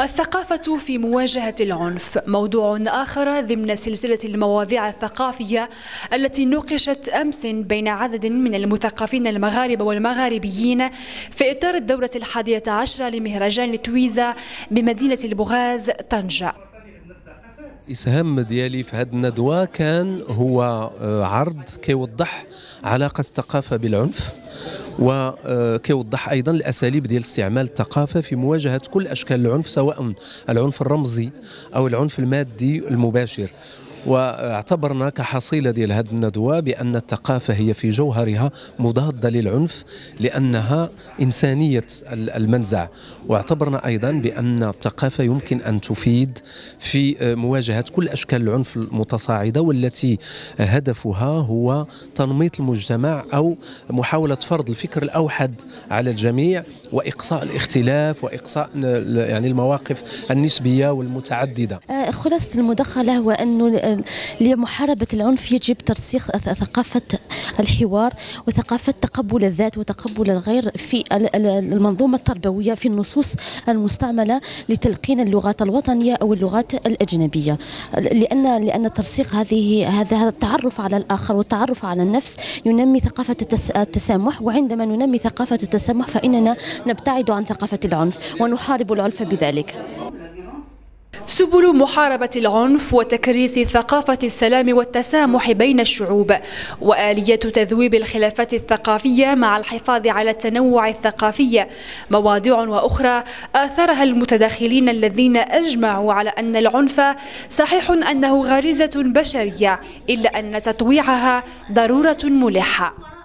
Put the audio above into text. الثقافة في مواجهة العنف موضوع آخر ضمن سلسلة المواضيع الثقافية التي نوقشت أمس بين عدد من المثقفين المغاربة والمغاربيين في إطار الدورة 11 لمهرجان تويزا بمدينة البغاز طنجة. الإسهام ديالي في هذه الندوة كان هو عرض كيوضح علاقة الثقافة بالعنف، وكيوضح أيضا الأساليب ديال استعمال الثقافة في مواجهة كل أشكال العنف، سواء العنف الرمزي أو العنف المادي المباشر. واعتبرنا كحصيلة ديال هذه الندوة بأن الثقافة هي في جوهرها مضادة للعنف لأنها إنسانية المنزع، واعتبرنا أيضا بأن الثقافة يمكن أن تفيد في مواجهة كل أشكال العنف المتصاعدة والتي هدفها هو تنميط المجتمع أو محاولة فرض الفكر الأوحد على الجميع وإقصاء الاختلاف وإقصاء يعني المواقف النسبية والمتعددة. خلاصة المداخلة هو أنه لمحاربة العنف يجب ترسيخ ثقافة الحوار وثقافة تقبل الذات وتقبل الغير في المنظومة التربوية في النصوص المستعملة لتلقين اللغات الوطنية أو اللغات الأجنبية، لأن ترسيخ هذا التعرف على الآخر والتعرف على النفس ينمي ثقافة التسامح، وعندما ننمي ثقافة التسامح فإننا نبتعد عن ثقافة العنف ونحارب العنف بذلك. سبل محاربة العنف وتكريس ثقافة السلام والتسامح بين الشعوب وآلية تذويب الخلافات الثقافية مع الحفاظ على التنوع الثقافي، مواضيع وأخرى آثرها المتداخلين الذين أجمعوا على أن العنف صحيح أنه غريزة بشرية إلا أن تطويعها ضرورة ملحة.